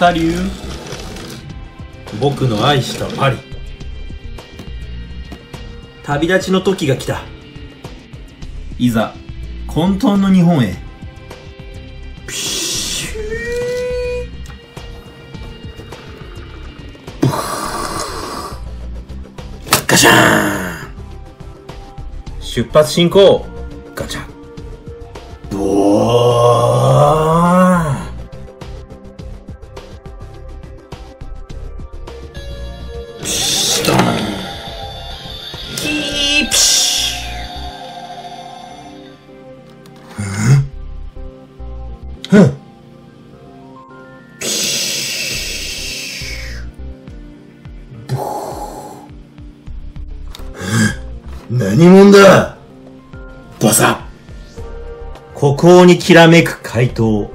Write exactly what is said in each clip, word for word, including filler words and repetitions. サリュー。僕の愛したパリ。旅立ちの時が来た。いざ混沌の日本へ。ピシュー。ガシャーン。出発進行。ガチャ。何者だ。バサッ。孤高にきらめく怪盗。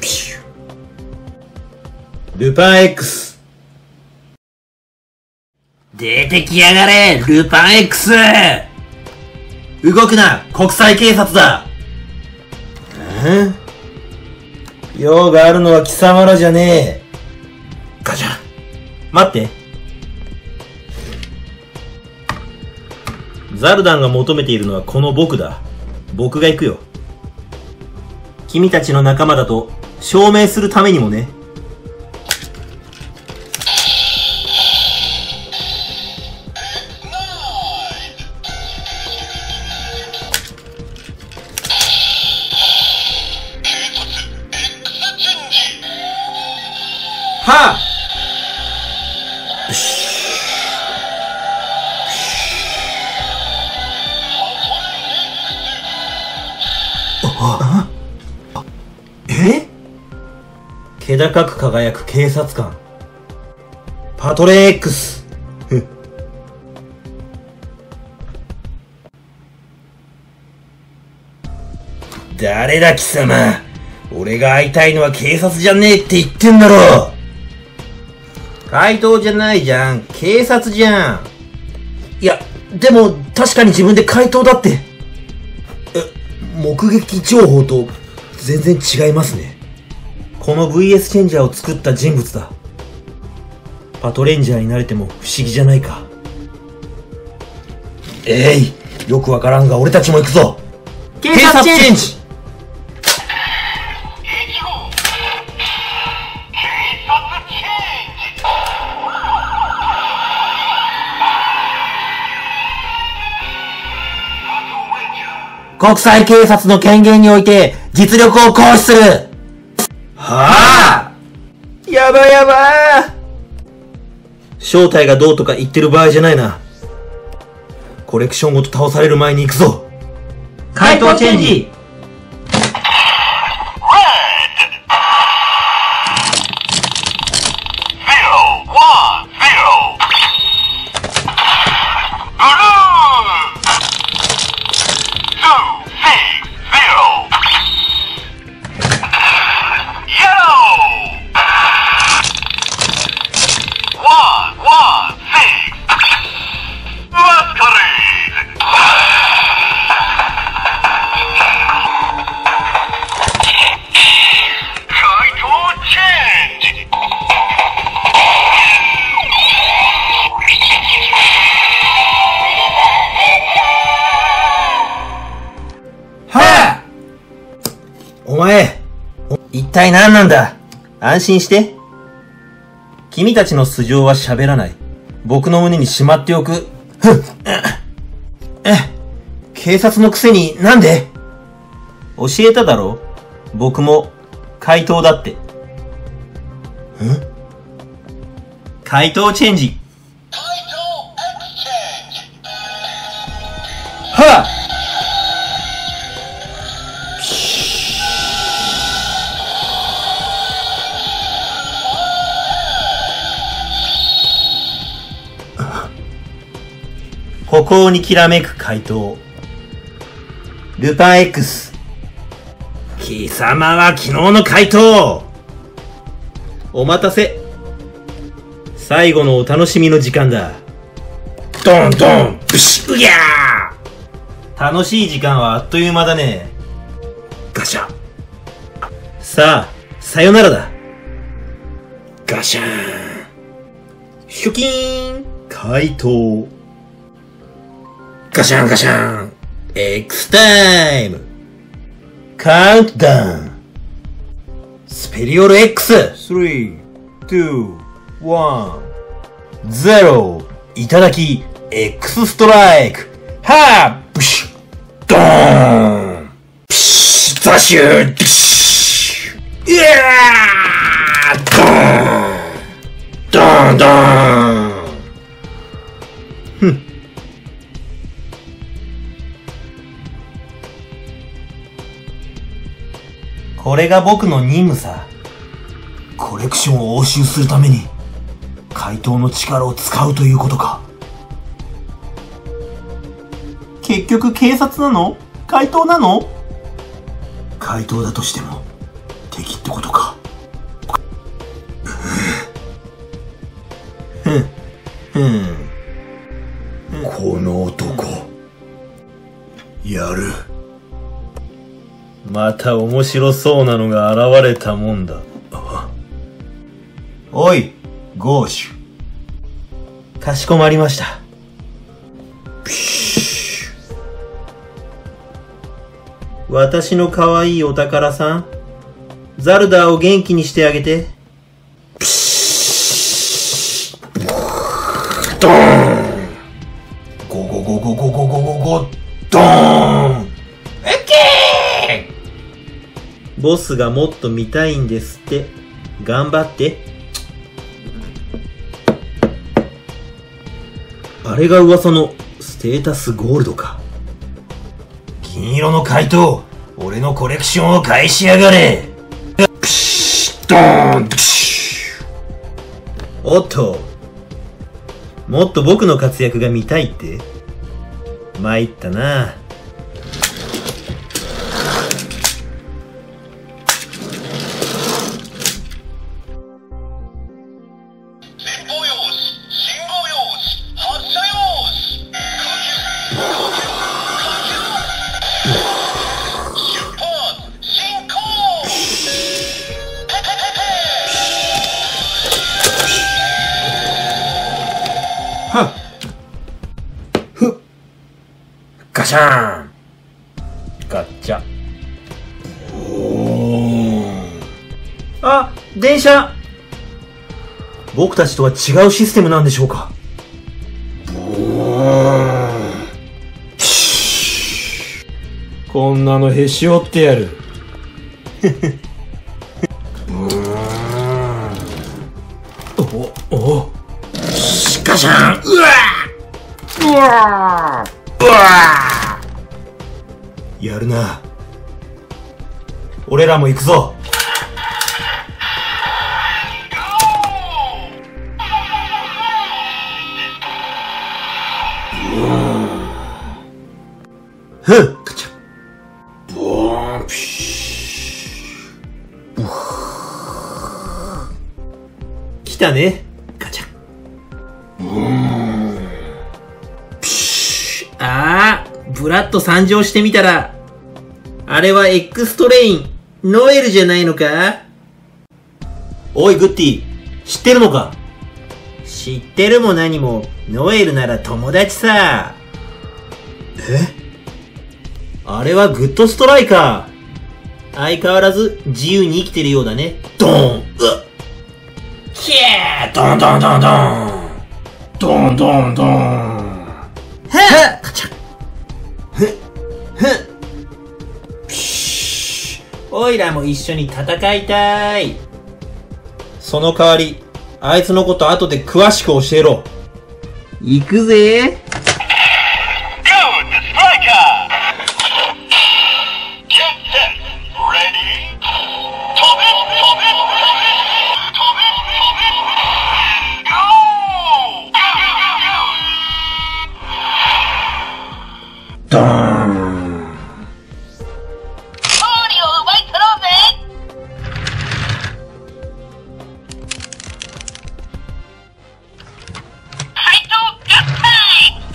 ピシュ。ルパン X。出てきやがれ、ルパン X。動くな、国際警察だ。うん？用があるのは貴様らじゃねえ。ガチャ。待って。ザルダンが求めているのはこの僕だ。僕が行くよ。君たちの仲間だと証明するためにもね。はあ。気高く輝く警察官。パトレー X。誰だ貴様。俺が会いたいのは警察じゃねえって言ってんだろう。怪盗じゃないじゃん。警察じゃん。いや、でも確かに自分で怪盗だって。え、目撃情報と全然違いますね。この ブイエス チェンジャーを作った人物だ。パトレンジャーになれても不思議じゃないか。えい、よくわからんが俺たちも行くぞ。警察チェンジ。国際警察の権限において実力を行使する。はあ、やばやばー。正体がどうとか言ってる場合じゃないな。コレクションごと倒される前に行くぞ。怪盗チェンジ。一体何なんだ。安心して。君たちの素性は喋らない。僕の胸にしまっておく。ふっ。え、警察のくせになんで？教えただろう。僕も怪盗だって。ん？怪盗チェンジ。怪盗エクスチェンジ。はっ。孤高にきらめく怪盗。ルパン X。貴様は昨日の怪盗。お待たせ。最後のお楽しみの時間だ。ドンドンブシュギャー。楽しい時間はあっという間だね。ガシャ。さあ、さよならだ。ガシャーン。ヒョキーン。怪盗。ガシャンガシャン。X タイム。カウントダウン。スペリオル X。さん、に、いち、ゼロ。いただき、X ストライク。はぁブシュドーンピシッザシューピシュイヤードーンドーンドーンふんこれが僕の任務さ。コレクションを押収するために怪盗の力を使うということか。結局警察なの？怪盗なの？怪盗だとしても敵ってことか。うんうんこの男やる。また面白そうなのが現れたもんだ。おいゴーシュ。かしこまりました。ピシッ。私の可愛いお宝さん、ザルダーを元気にしてあげて。ピシッドーンゴゴゴゴゴゴゴゴゴドーンウッケー。ボスがもっと見たいんですって。頑張って。あれが噂のステータスゴールドか。銀色の怪盗、俺のコレクションを返しやがれ。プシッドーンプシュ。おっと、もっと僕の活躍が見たいって。参ったな。ガシャーンガッチャ。おーあ、電車。僕たちとは違うシステムなんでしょうか。こんなのへし折ってやる。おおガシャーン。うわうわうわーやるな。俺らも行くぞ。ふんガチャボーンピシュ来たね。ガチャああ、ブラッと参上してみたら、あれは X トレイン、ノエルじゃないのか？おい、グッティ、知ってるのか？知ってるも何も、ノエルなら友達さ。え？あれはグッドストライカー。相変わらず自由に生きてるようだね。ドーン、うっ！キャー！ドンドンドンドン！ドンドンドン！へっガチャへっへっピシッ。おいらも一緒に戦いたい。その代わりあいつのこと後で詳しく教えろ。行くぜ。ドーン。勝利を奪い取ろうぜ。怪盗合体。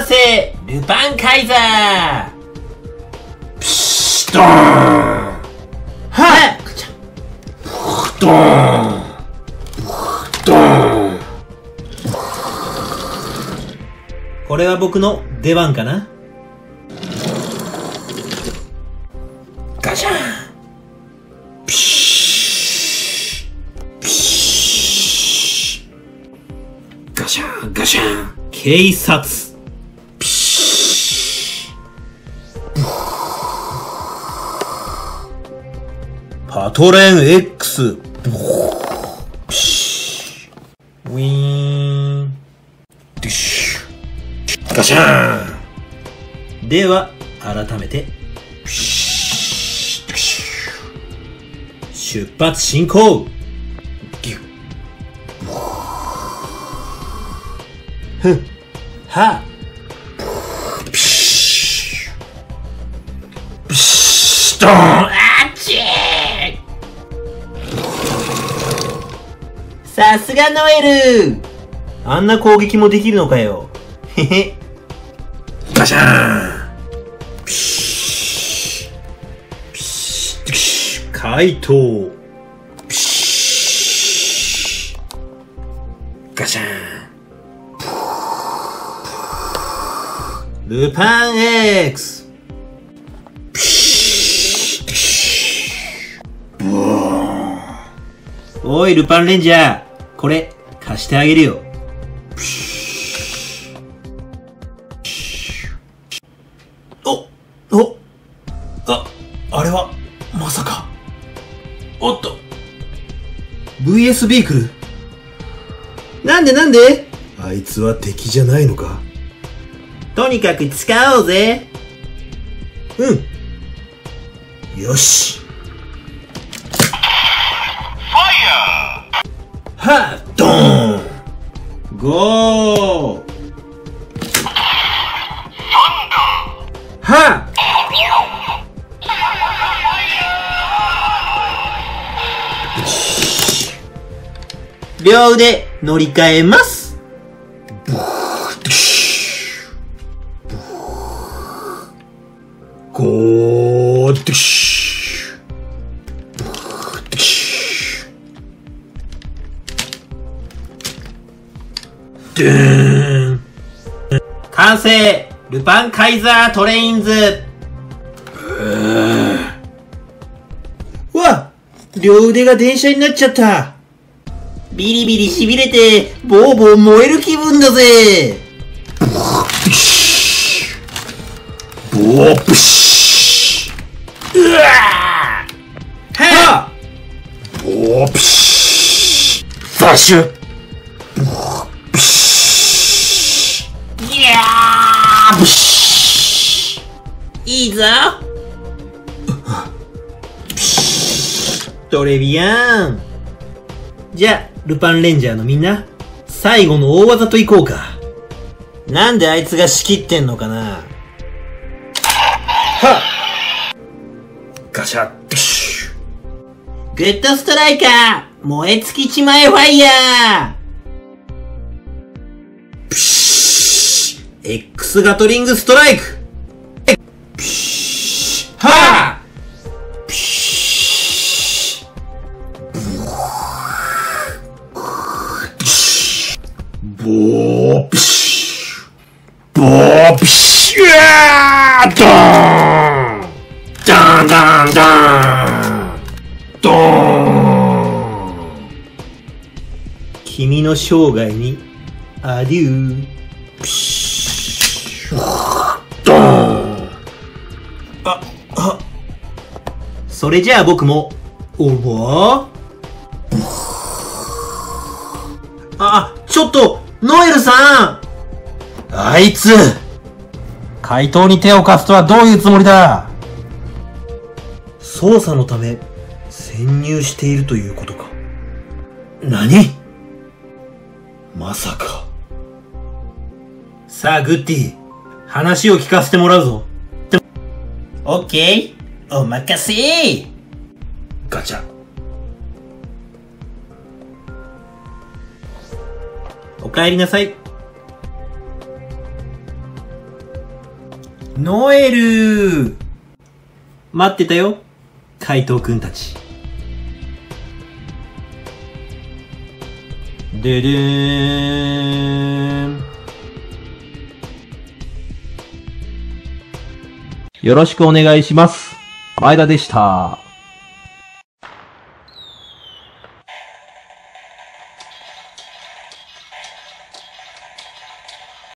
完成ルパンカイザーピシッドーンはいドーンドーンこれは僕の出番かなガシャンピシッピシッガシャンガシャン警察ピシッパトレーン X ピシッウィーンディッシュガシャーンでは改めてピシッピシッ出発進行ふっはぁピシッピシッドーンあっちぃさすがノエルあんな攻撃もできるのかよへへガシャーンピシッピシッピシッ怪盗ピシッガシャーンルパン X ピシッピシッブーンおいルパンレンジャーこれ貸してあげるよピシッおおああれはまさかおっと ブイエス ビークルなんでなんであいつは敵じゃないのかとにかく使おうぜうんよしファイヤーはぁドーンゴーサンダーはぁ両腕乗り換えますゴーディッシュディッシュデーン完成ルパンカイザートレインズうわっ両腕が電車になっちゃったビリビリしびれてボーボー燃える気分だぜブーディッシュボープシュうわぁはぁおピシッファッシュおピシッいやーピシッいいぞピシットレビアンじゃあルパンレンジャーのみんな最後の大技といこうかなんであいつが仕切ってんのかなはっガシャッディッシュグッドストライカー燃え尽きちまえファイヤーピシッ X ガトリングストライクピシッはぁピシッブーディッシュボーピシッボーピシッうわードーンダンダンダンドーン君の生涯にアデューピシッドーンああそれじゃあ僕もオーバーあちょっとノエルさんあいつ怪盗に手を貸すとはどういうつもりだ捜査のため潜入しているということか。何？まさか。さあ、グッディ、話を聞かせてもらうぞ。オッケー、お任せー。ガチャ。お帰りなさい。ノエル！待ってたよ、怪盗くんたち。ででーん。よろしくお願いします。前田でした。